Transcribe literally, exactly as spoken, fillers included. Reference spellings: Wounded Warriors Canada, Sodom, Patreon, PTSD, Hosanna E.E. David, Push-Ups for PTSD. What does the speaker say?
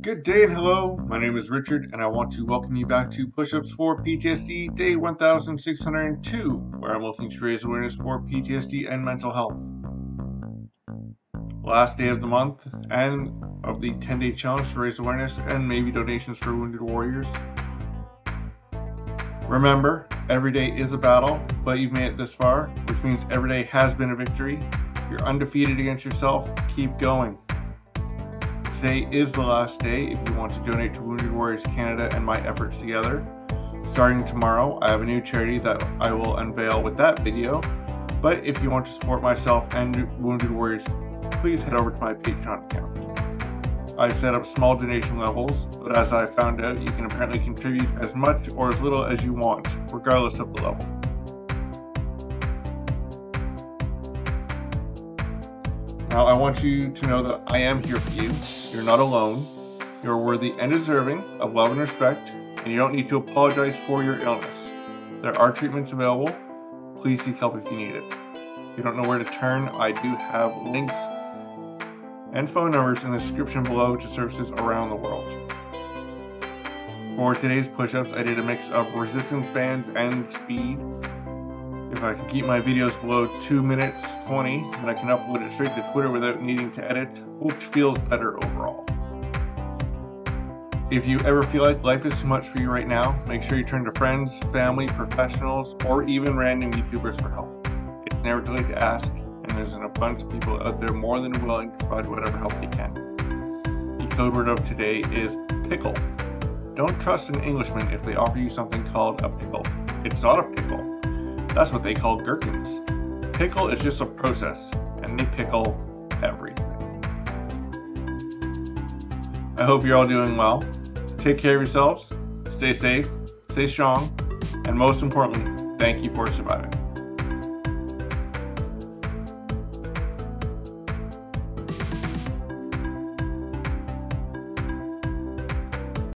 Good day and hello, my name is Richard and I want to welcome you back to Push-Ups for P T S D, day one thousand six hundred two, where I'm looking to raise awareness for P T S D and mental health. Last day of the month and of the ten day challenge to raise awareness and maybe donations for Wounded Warriors. Remember, every day is a battle, but you've made it this far, which means every day has been a victory. You're undefeated against yourself, keep going. Today is the last day if you want to donate to Wounded Warriors Canada and my efforts together. Starting tomorrow, I have a new charity that I will unveil with that video. But if you want to support myself and Wounded Warriors, please head over to my Patreon account. I've set up small donation levels, but as I found out, you can apparently contribute as much or as little as you want, regardless of the level. Now I want you to know that I am here for you. You're not alone. You're worthy and deserving of love and respect, and you don't need to apologize for your illness. There are treatments available. Please seek help if you need it. If you don't know where to turn, I do have links and phone numbers in the description below to services around the world. For today's push-ups, I did a mix of resistance bands and speed. If I can keep my videos below two minutes twenty, and I can upload it straight to Twitter without needing to edit, which feels better overall. If you ever feel like life is too much for you right now, make sure you turn to friends, family, professionals, or even random YouTubers for help. It's never too late to ask, and there's an abundance of people out there more than willing to provide whatever help they can. The code word of today is pickle. Don't trust an Englishman if they offer you something called a pickle. It's not a pickle. That's what they call gherkins. Pickle is just a process, and they pickle everything. I hope you're all doing well. Take care of yourselves, stay safe, stay strong, and most importantly, thank you for surviving.